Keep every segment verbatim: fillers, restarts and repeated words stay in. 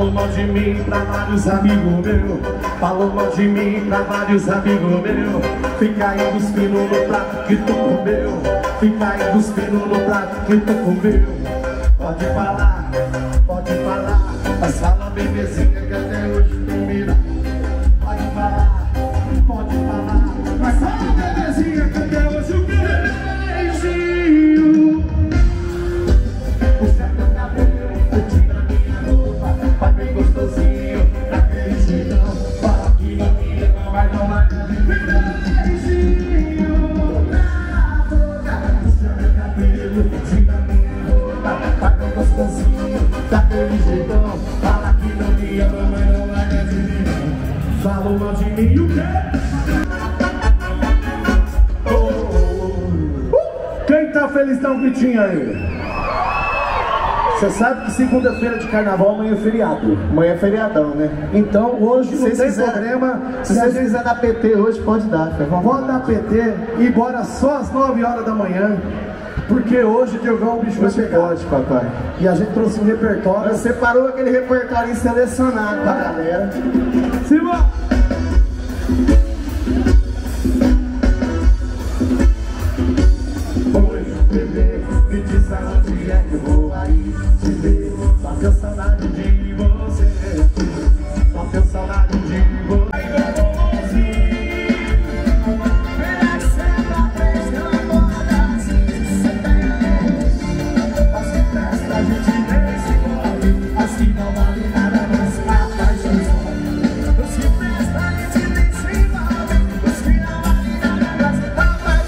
Falou mal de mim pra vários amigos meus. Falou mal de mim pra vários amigos meus. Fica aí cuspindo no prato que tu comeu. Fica aí cuspindo no prato que tu comeu. Pode falar, pode falar, mas fala bebezinha que até hoje não me dá. Pode falar, pode falar, mas fala bebezinha que até hoje o beijinho. O céu do cabelo, eu tiro a minha roupa, faz bem gostosinho, pra beijinho. Fala que não me ama, mas não vai me beijinho na boca. O céu do cabelo, eu tiro a minha roupa, faz bem gostosinho, pra beijinho. Fala que não me ama, mas não vai me beijinho. Falou mal de mim, o quê? Quem tá feliz dá um gritinho aí. Você sabe que segunda-feira de carnaval amanhã é feriado. Amanhã é feriadão, né? Então hoje não tem problema. Se vocês quiserem dar P T hoje, pode dar. Vamos dar P T e bora só às nove horas da manhã. Porque hoje o Diogão, o bicho vai pegar. Pode, papai. E a gente trouxe um repertório. Você parou aquele repertório selecionado pra galera. Simbora! Me diz aonde é que eu vou aí te ver. Bateu saudade de você. Bateu saudade de você. Aí eu vou assim. Verá que cê tá pescando assim. Cê tem. Mas que presta a gente nem se corre. Mas que não vale nada mais pra paixão. Mas que presta a gente nem se envolve. Mas que não vale nada mais pra paixão.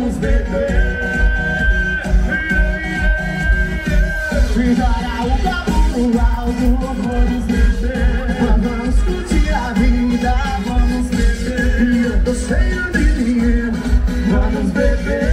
vamos beber. Virar o cabelo alto, vamos beber. Vamos curtir a vida, vamos beber. E eu tô cheio de dinheiro, vamos beber.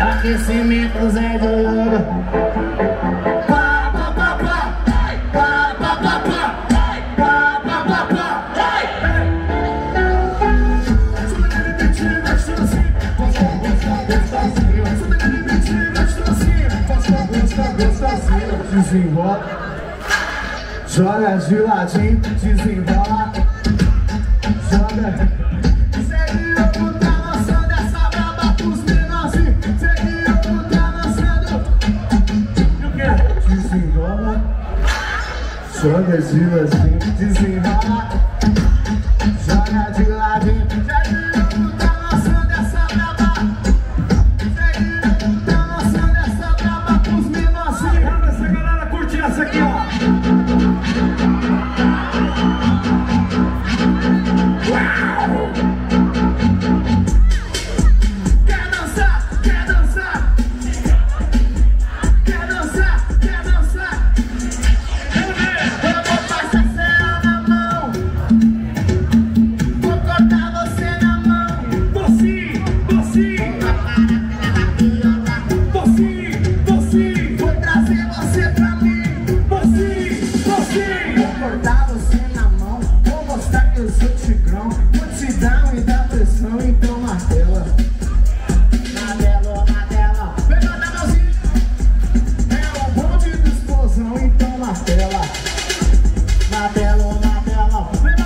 Aquecimentos é do lobo. Pá, pá, pá, pá. Pá, pá, pá, pá. Pá, pá, pá, pá. Desenrola. Joga de ladinho, desenrola. Joga. Joga de ladinho, desenrola. Joga de ladinho, já de novo tá lançando essa braba. Já de novo tá lançando essa braba pros menorzinhos. Essa galera curte essa aqui, ó. Uau! Então na tela, na tela, na tela.